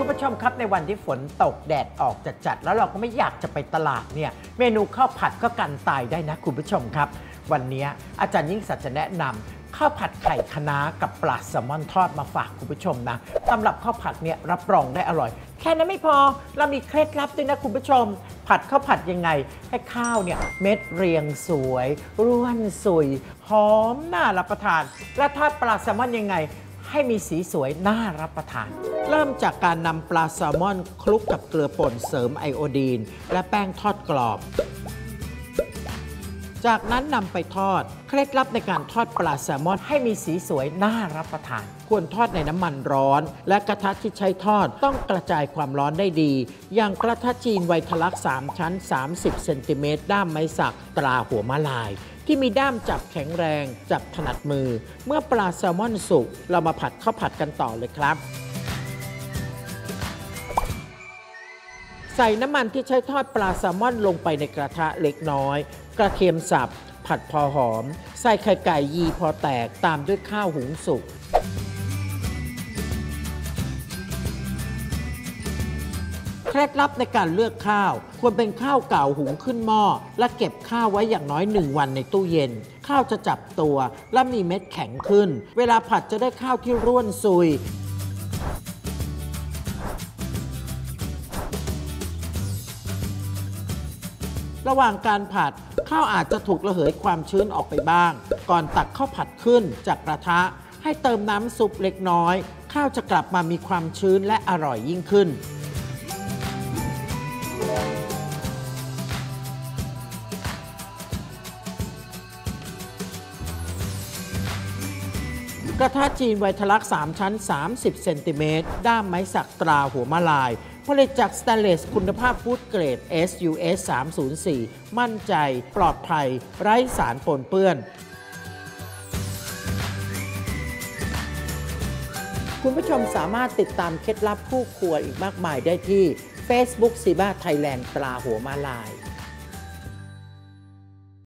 คุณผู้ชมครับในวันที่ฝนตกแดดออกจัดๆแล้วเราก็ไม่อยากจะไปตลาดเนี่ยเมนูข้าวผัดก็กันตายได้นะคุณผู้ชมครับวันนี้อาจารย์ยิ่งศักดิ์จะแนะนำข้าวผัดไข่คะน้ากับปลาแซลมอนทอดมาฝากคุณผู้ชมนะสำหรับข้าวผัดเนี่ยรับรองได้อร่อยแค่นั้นไม่พอเรามีเคล็ดลับด้วยนะคุณผู้ชมผัดข้าวผัดยังไงให้ข้าวเนี่ยเม็ดเรียงสวยร่วนสุยหอมน่ารับประทานและทอดปลาแซลมอนยังไงให้มีสีสวยน่ารับประทานเริ่มจากการนำปลาแซลมอนคลุกกับเกลือป่นเสริมไอโอดีนและแป้งทอดกรอบจากนั้นนำไปทอดเคล็ดลับในการทอดปลาแซลมอนให้มีสีสวยน่ารับประทานควรทอดในน้ำมันร้อนและกระทะที่ใช้ทอดต้องกระจายความร้อนได้ดีอย่างกระทะจีนไวทลักษ์3ชั้น30เซนติเมตรด้ามไม้สักตราหัวมะลายที่มีด้ามจับแข็งแรงจับถนัดมือเมื่อปลาแซลมอนสุกเรามาผัดข้าวผัดกันต่อเลยครับใส่น้ำมันที่ใช้ทอดปลาแซลมอนลงไปในกระทะเล็กน้อยกระเทียมสับผัดพอหอมใส่ไข่ไก่ยีพอแตกตามด้วยข้าวหุงสุกเคล็ดลับในการเลือกข้าวควรเป็นข้าวเก่าหุงขึ้นหม้อและเก็บข้าวไว้อย่างน้อย1วันในตู้เย็นข้าวจะจับตัวและมีเม็ดแข็งขึ้นเวลาผัดจะได้ข้าวที่ร่วนซุยระหว่างการผัดข้าวอาจจะถูกระเหยความชื้นออกไปบ้างก่อนตักข้าวผัดขึ้นจากกระทะให้เติมน้ำซุปเล็กน้อยข้าวจะกลับมามีความชื้นและอร่อยยิ่งขึ้นกระทะจีนไวทลักษ์3ชั้น30เซนติเมตรด้ามไม้สักตราหัวมะลายผลิตจากสแตนเลสคุณภาพฟู้ดเกรด SUS 304มั่นใจปลอดภัยไร้สารปนเปื้อนคุณผู้ชมสามารถติดตามเคล็ดลับคู่ครัวอีกมากมายได้ที่ Facebook ซีบ้าไทยแลนด์ตราหัวมาลาย